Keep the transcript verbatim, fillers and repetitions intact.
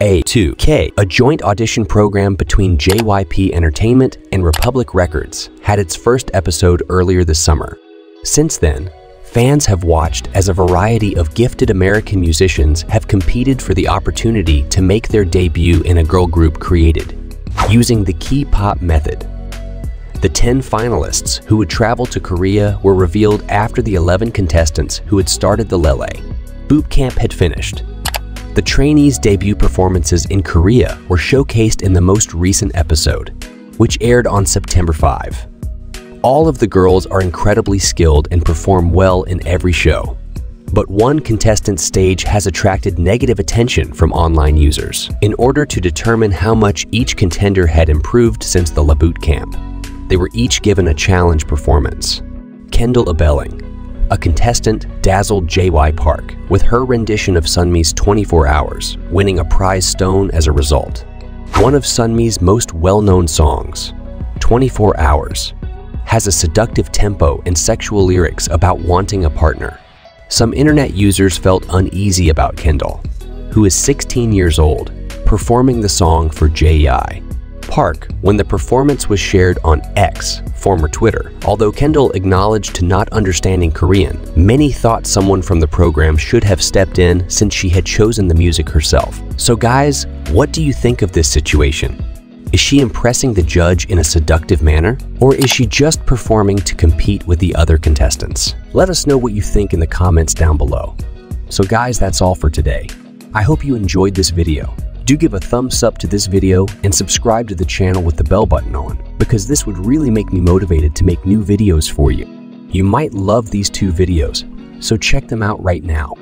A two K, a joint audition program between J Y P Entertainment and Republic Records, had its first episode earlier this summer. Since then, fans have watched as a variety of gifted American musicians have competed for the opportunity to make their debut in a girl group created, using the K-Pop method. The ten finalists who would travel to Korea were revealed after the eleven contestants who had started the Lele boot camp had finished. The trainees' debut performances in Korea were showcased in the most recent episode, which aired on September fifth. All of the girls are incredibly skilled and perform well in every show, but one contestant's stage has attracted negative attention from online users. In order to determine how much each contender had improved since the Lele boot camp, they were each given a challenge performance. Kendall Ebelling, a contestant, dazzled J Y Park with her rendition of Sunmi's twenty-four hours, winning a prize stone as a result. One of Sunmi's most well-known songs, twenty-four hours, has a seductive tempo and sexual lyrics about wanting a partner. Some internet users felt uneasy about Kendall, who is sixteen years old, performing the song for J Y Park when the performance was shared on X, former Twitter. Although Kendall acknowledged to not understanding Korean, many thought someone from the program should have stepped in since she had chosen the music herself. So guys, what do you think of this situation? Is she impressing the judge in a seductive manner? Or is she just performing to compete with the other contestants? Let us know what you think in the comments down below. So guys, that's all for today. I hope you enjoyed this video. Do give a thumbs up to this video and subscribe to the channel with the bell button on, because this would really make me motivated to make new videos for you. You might love these two videos, so check them out right now.